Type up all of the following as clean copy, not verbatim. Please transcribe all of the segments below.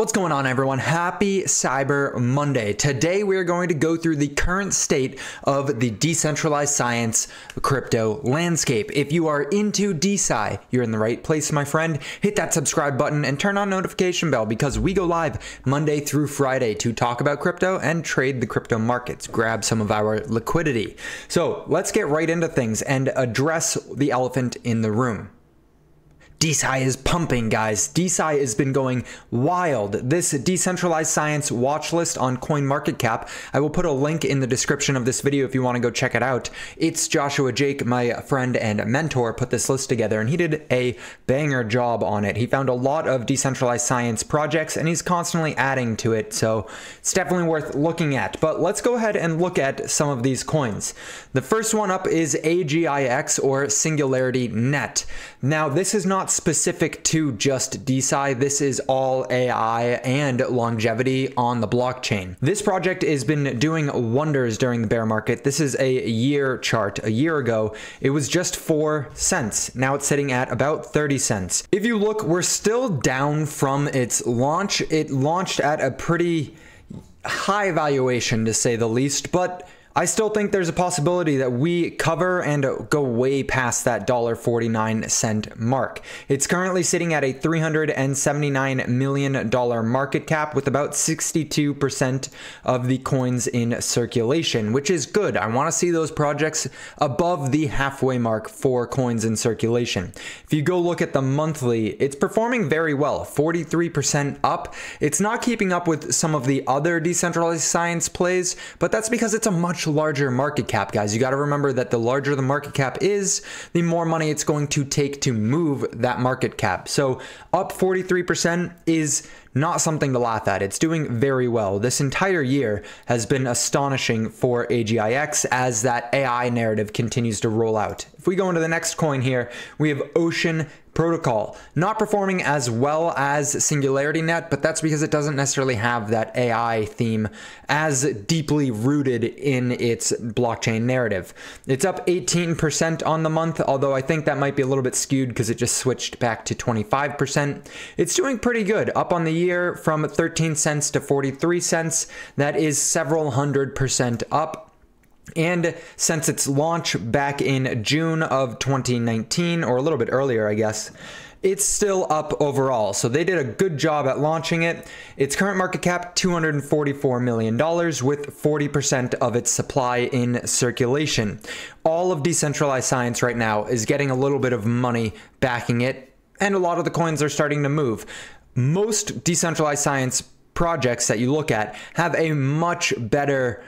What's going on, everyone? Happy Cyber Monday. Today we're going to go through the current state of the decentralized science crypto landscape. If you are into DeSci, you're in the right place, my friend. Hit that subscribe button and turn on notification bell because we go live Monday through Friday to talk about crypto and trade the crypto markets, grab some of our liquidity. So let's get right into things and address the elephant in the room. DeSci is pumping, guys. DeSci has been going wild. This decentralized science watch list on Coin Market Cap, I will put a link in the description of this video if you want to go check it out. It's Joshua Jake, my friend and mentor, put this list together, and he did a banger job on it. He found a lot of decentralized science projects, and he's constantly adding to it, so it's definitely worth looking at. But let's go ahead and look at some of these coins. The first one up is AGIX, or SingularityNet. Now, this is not specific to just DeSci. This is all AI and longevity on the blockchain. This project has been doing wonders during the bear market. This is a year chart. A year ago, it was just 4 cents. Now it's sitting at about 30 cents. If you look, we're still down from its launch. It launched at a pretty high valuation, to say the least, but I still think there's a possibility that we cover and go way past that $1.49 mark. It's currently sitting at a $379 million market cap with about 62% of the coins in circulation, which is good. I want to see those projects above the halfway mark for coins in circulation. If you go look at the monthly, it's performing very well, 43% up. It's not keeping up with some of the other decentralized science plays, but that's because it's a much larger market cap, guys. You got to remember that the larger the market cap is, the more money it's going to take to move that market cap. So up 43% is not something to laugh at. It's doing very well. This entire year has been astonishing for AGIX as that AI narrative continues to roll out. If we go into the next coin here, we have Ocean Protocol. Not performing as well as SingularityNet, but that's because it doesn't necessarily have that AI theme as deeply rooted in its blockchain narrative. It's up 18% on the month, although I think that might be a little bit skewed because it just switched back to 25%. It's doing pretty good, up on the year from 13 cents to 43 cents. That is several 100% up. And since its launch back in June of 2019, or a little bit earlier, I guess, it's still up overall. So they did a good job at launching it. Its current market cap, $244 million, with 40% of its supply in circulation. All of decentralized science right now is getting a little bit of money backing it, and a lot of the coins are starting to move. Most decentralized science projects that you look at have a much better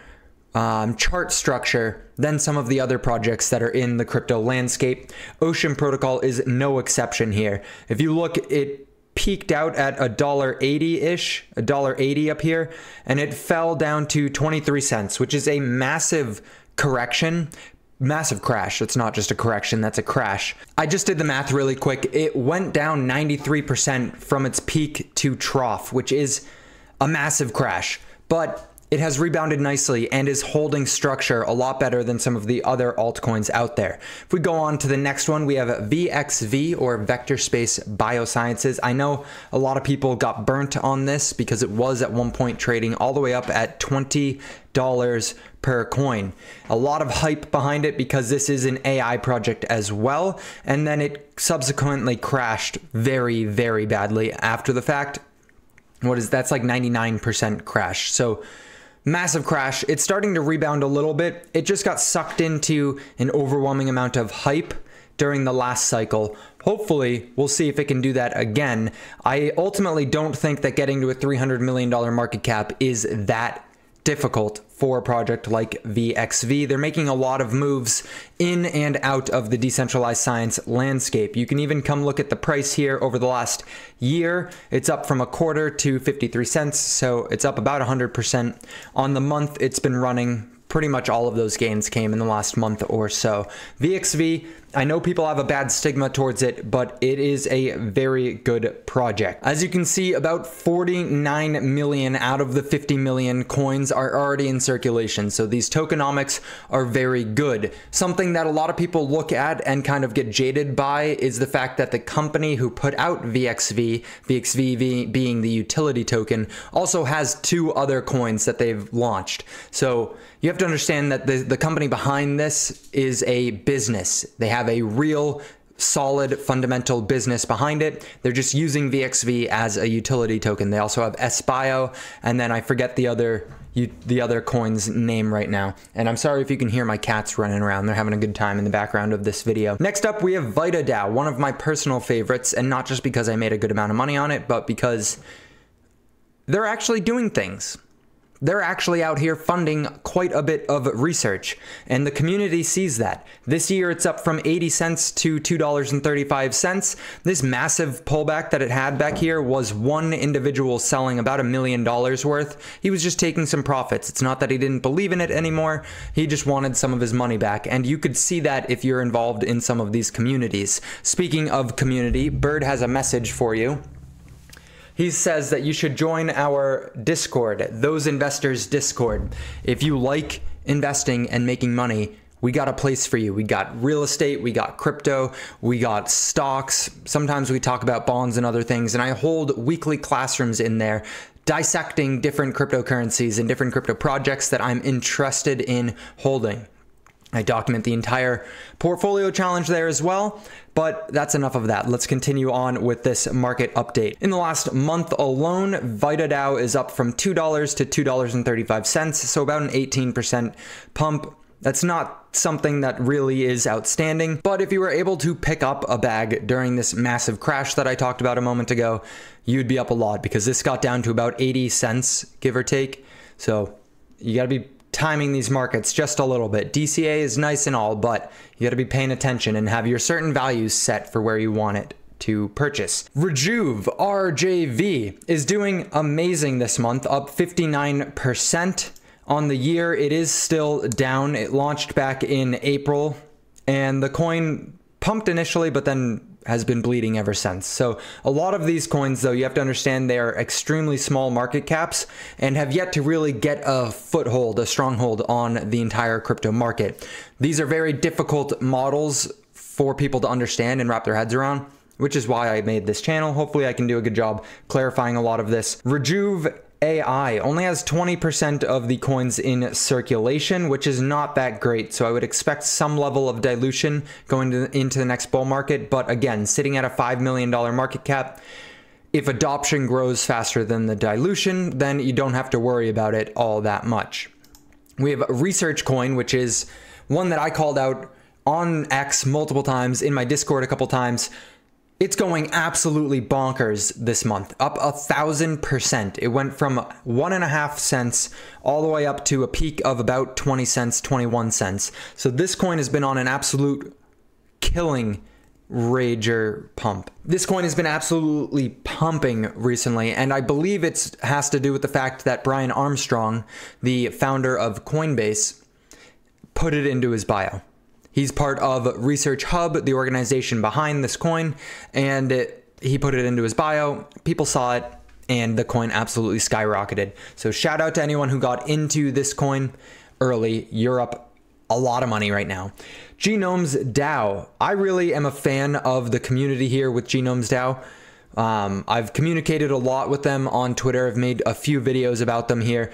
chart structure than some of the other projects that are in the crypto landscape. Ocean Protocol is no exception here. If you look, it peaked out at $1.80-ish, $1.80 up here, and it fell down to 23 cents, which is a massive correction. Massive crash. It's not just a correction, that's a crash. I just did the math really quick. It went down 93% from its peak to trough, which is a massive crash. But it has rebounded nicely and is holding structure a lot better than some of the other altcoins out there. If we go on to the next one, we have VXV, or Vector Space Biosciences. I know a lot of people got burnt on this because it was at one point trading all the way up at $20 per coin. A lot of hype behind it because this is an AI project as well. And then it subsequently crashed very, very badly after the fact. That's like 99% crash. So massive crash. It's starting to rebound a little bit. It just got sucked into an overwhelming amount of hype during the last cycle. Hopefully, we'll see if it can do that again. I ultimately don't think that getting to a $300 million market cap is that difficult for a project like VXV. They're making a lot of moves in and out of the decentralized science landscape. You can even come look at the price here over the last year. It's up from a quarter to 53 cents, so it's up about 100%. On the month, it's been running. Pretty much all of those gains came in the last month or so. VXV I know people have a bad stigma towards it, but it is a very good project. As you can see, about 49 million out of the 50 million coins are already in circulation. So these tokenomics are very good. Something that a lot of people look at and kind of get jaded by is the fact that the company who put out VXV, VXV being the utility token, also has two other coins that they've launched. So you have to understand that the company behind this is a business. They have a real solid fundamental business behind it. They're just using VXV as a utility token. They also have SBIO, and then I forget the other coin's name right now. And I'm sorry if you can hear my cats running around. They're having a good time in the background of this video. Next up, we have VitaDAO, one of my personal favorites, and not just because I made a good amount of money on it, but because they're actually doing things. They're actually out here funding quite a bit of research, and the community sees that. This year, it's up from 80 cents to $2.35. This massive pullback that it had back here was one individual selling about $1 million worth. He was just taking some profits. It's not that he didn't believe in it anymore. He just wanted some of his money back, and you could see that if you're involved in some of these communities. Speaking of community, Bird has a message for you. He says that you should join our Discord, Those Investors Discord. If you like investing and making money, we got a place for you. We got real estate, we got crypto, we got stocks. Sometimes we talk about bonds and other things, and I hold weekly classrooms in there dissecting different cryptocurrencies and different crypto projects that I'm interested in holding. I document the entire portfolio challenge there as well, but that's enough of that. Let's continue on with this market update. In the last month alone, VitaDAO is up from $2 to $2.35, so about an 18% pump. That's not something that really is outstanding, but if you were able to pick up a bag during this massive crash that I talked about a moment ago, you'd be up a lot, because this got down to about 80 cents, give or take, so you gotta be timing these markets just a little bit. DCA is nice and all, but you gotta be paying attention and have your certain values set for where you want it to purchase. Rejuve, RJV, is doing amazing this month, up 59%. On the year, it is still down. It launched back in April, and the coin pumped initially, but then has been bleeding ever since. So a lot of these coins, though, you have to understand they are extremely small market caps and have yet to really get a foothold, a stronghold on the entire crypto market. These are very difficult models for people to understand and wrap their heads around, which is why I made this channel. Hopefully I can do a good job clarifying a lot of this. Rejuve AI only has 20% of the coins in circulation, which is not that great, so I would expect some level of dilution going into the next bull market, but again, sitting at a $5 million market cap, if adoption grows faster than the dilution, then you don't have to worry about it all that much. We have ResearchCoin, which is one that I called out on X multiple times, in my Discord a couple times. It's going absolutely bonkers this month, up 1,000%. It went from 1.5 cents all the way up to a peak of about 20 cents, 21 cents. So this coin has been on an absolute killing rager pump. This coin has been absolutely pumping recently, and I believe it has to do with the fact that Brian Armstrong, the founder of Coinbase, put it into his bio. He's part of Research Hub, the organization behind this coin, and he put it into his bio. People saw it, and the coin absolutely skyrocketed. So shout out to anyone who got into this coin early. You're up a lot of money right now. GenomesDAO. I really am a fan of the community here with GenomesDAO. I've communicated a lot with them on Twitter. I've made a few videos about them here.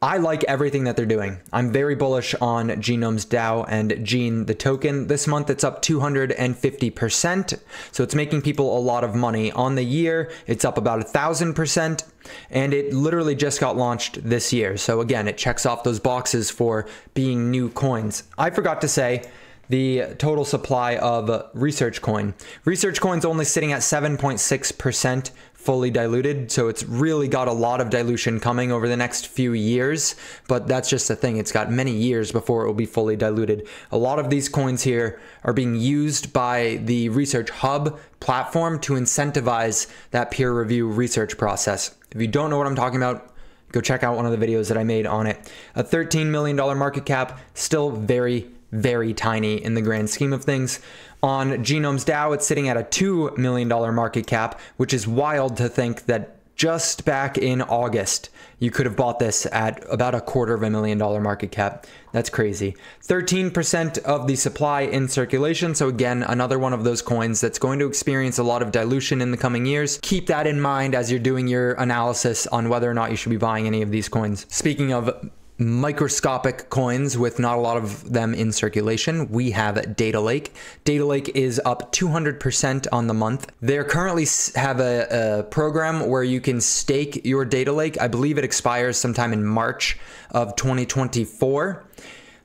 I like everything that they're doing. I'm very bullish on GenomesDAO and Gene the token. This month it's up 250%, so it's making people a lot of money. On the year, it's up about 1,000%, and it literally just got launched this year. So again, it checks off those boxes for being new coins. I forgot to say the total supply of ResearchCoin. ResearchCoin's only sitting at 7.6%. Fully diluted, so it's really got a lot of dilution coming over the next few years, but that's just the thing. It's got many years before it will be fully diluted. A lot of these coins here are being used by the Research Hub platform to incentivize that peer review research process. If you don't know what I'm talking about, go check out one of the videos that I made on it. A $13 million market cap, still very very tiny in the grand scheme of things. On GenomesDAO, it's sitting at a $2 million market cap, which is wild to think that just back in August, you could have bought this at about $250,000 market cap. That's crazy. 13% of the supply in circulation. So again, another one of those coins that's going to experience a lot of dilution in the coming years. Keep that in mind as you're doing your analysis on whether or not you should be buying any of these coins. Speaking of microscopic coins with not a lot of them in circulation, we have Data Lake. Data Lake is up 200% on the month. They currently have a program where you can stake your Data Lake. I believe it expires sometime in March of 2024.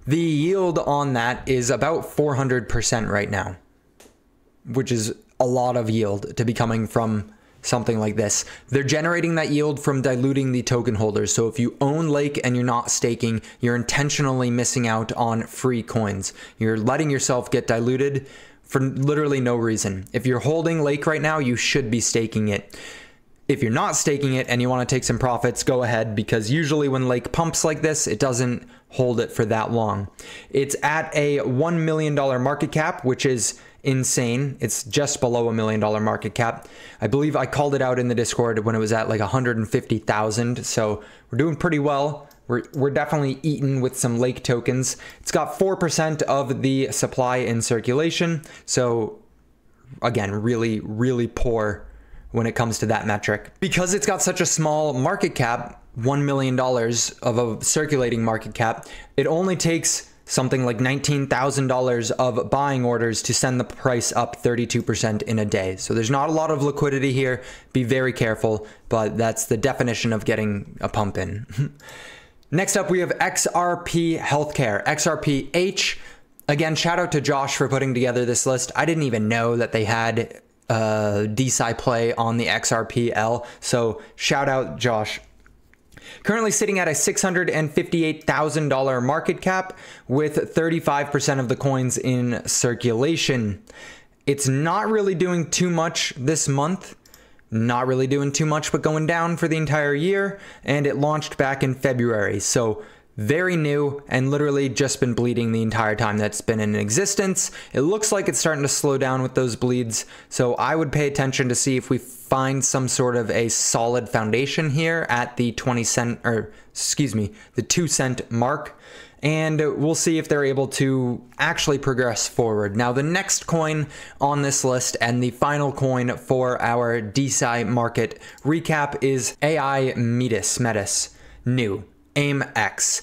The yield on that is about 400% right now, which is a lot of yield to be coming from something like this. They're generating that yield from diluting the token holders. So if you own Lake and you're not staking, you're intentionally missing out on free coins. You're letting yourself get diluted for literally no reason. If you're holding Lake right now, you should be staking it. If you're not staking it and you want to take some profits, go ahead, because usually when Lake pumps like this, it doesn't hold it for that long. It's at a $1 million market cap, which is insane. It's just below $1 million market cap. I believe I called it out in the Discord when it was at like 150,000. So we're doing pretty well. We're definitely eating with some Lake tokens. It's got 4% of the supply in circulation. So again, really, really poor when it comes to that metric. Because it's got such a small market cap, $1 million of a circulating market cap, it only takes something like $19,000 of buying orders to send the price up 32% in a day. So there's not a lot of liquidity here. Be very careful, but that's the definition of getting a pump in. Next up, we have XRP Healthcare, XRPH. Again, shout out to Josh for putting together this list. I didn't even know that they had DeSci play on the XRPL. So shout out, Josh. Currently sitting at a $658,000 market cap with 35% of the coins in circulation. It's not really doing too much this month, not really doing too much, but going down for the entire year. And it launched back in February. So very new and literally just been bleeding the entire time that's been in existence. It looks like it's starting to slow down with those bleeds. So I would pay attention to see if we find some sort of a solid foundation here at the 2 cent mark. And we'll see if they're able to actually progress forward. Now, the next coin on this list and the final coin for our DeSci market recap is AI Metis, new. AIM X.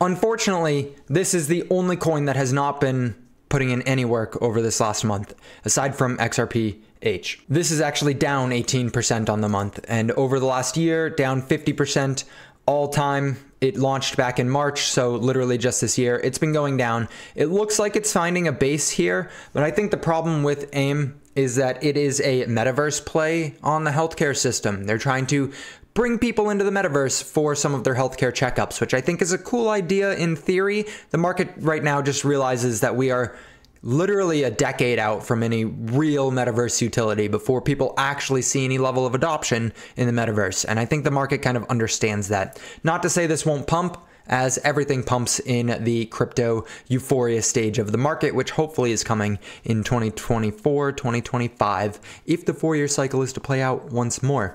Unfortunately, this is the only coin that has not been putting in any work over this last month, aside from XRPH. This is actually down 18% on the month, and over the last year, down 50% all time. It launched back in March, so literally just this year, it's been going down. It looks like it's finding a base here, but I think the problem with AIM is that it is a metaverse play on the healthcare system. They're trying to bring people into the metaverse for some of their healthcare checkups, which I think is a cool idea in theory. The market right now just realizes that we are literally a decade out from any real metaverse utility before people actually see any level of adoption in the metaverse. And I think the market kind of understands that. Not to say this won't pump, as everything pumps in the crypto euphoria stage of the market, which hopefully is coming in 2024, 2025, if the 4-year cycle is to play out once more.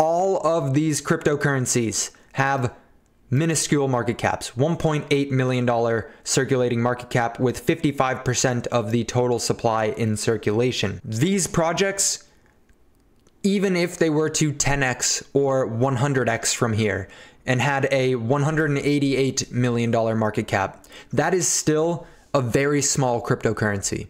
All of these cryptocurrencies have minuscule market caps, $1.8 million circulating market cap with 55% of the total supply in circulation. These projects, even if they were to 10x or 100x from here and had a $188 million market cap, that is still a very small cryptocurrency.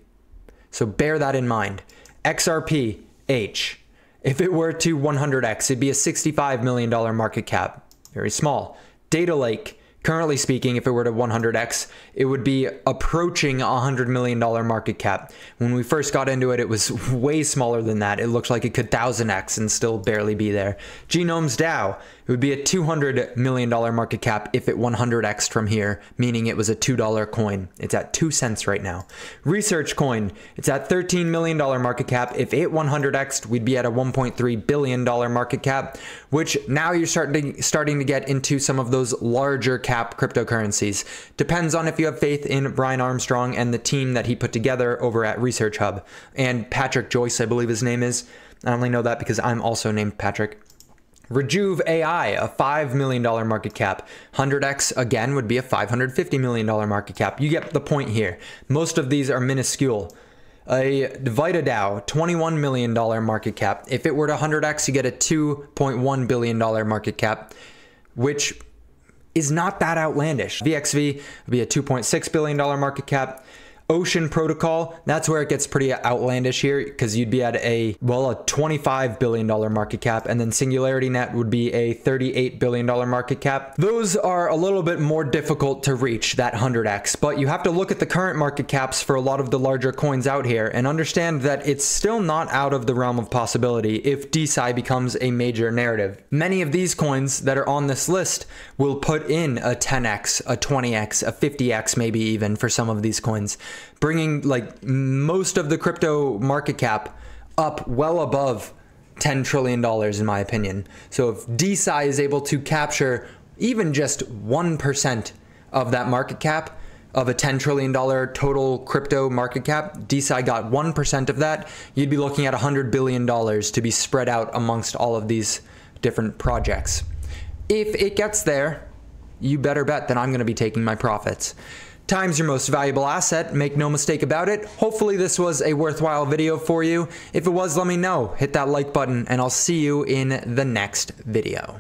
So bear that in mind. XRPH. If it were to 100x, it'd be a $65 million market cap. Very small. Data Lake, currently speaking, if it were to 100x, it would be approaching a $100 million market cap. When we first got into it, it was way smaller than that. It looked like it could 1,000x and still barely be there. GenomesDAO, it would be a $200 million market cap if it 100x'd from here, meaning it was a $2 coin. It's at 2 cents right now. ResearchCoin, it's at $13 million market cap. If it 100x'd, we'd be at a $1.3 billion market cap, which now you're starting to get into some of those larger caps cap cryptocurrencies. Depends on if you have faith in Brian Armstrong and the team that he put together over at Research Hub. And Patrick Joyce, I believe his name is. I only know that because I'm also named Patrick. Rejuve AI, a $5 million market cap. 100x again would be a $550 million market cap. You get the point here. Most of these are minuscule. A VitaDAO, $21 million market cap. If it were to 100x, you get a $2.1 billion market cap, which is not that outlandish. VXV would be a $2.6 billion market cap. Ocean Protocol, that's where it gets pretty outlandish here, because you'd be at a, well, a $25 billion market cap, and then SingularityNet would be a $38 billion market cap. Those are a little bit more difficult to reach, that 100x, but you have to look at the current market caps for a lot of the larger coins out here and understand that it's still not out of the realm of possibility if DeSci becomes a major narrative. Many of these coins that are on this list will put in a 10x, a 20x, a 50x maybe even for some of these coins, bringing like most of the crypto market cap up well above $10 trillion in my opinion. So if DeSci is able to capture even just 1% of that market cap, of a $10 trillion total crypto market cap, DeSci got 1% of that, you'd be looking at $100 billion to be spread out amongst all of these different projects. If it gets there, you better bet that I'm going to be taking my profits. Time's your most valuable asset, make no mistake about it. Hopefully this was a worthwhile video for you. If it was, let me know. Hit that like button, and I'll see you in the next video.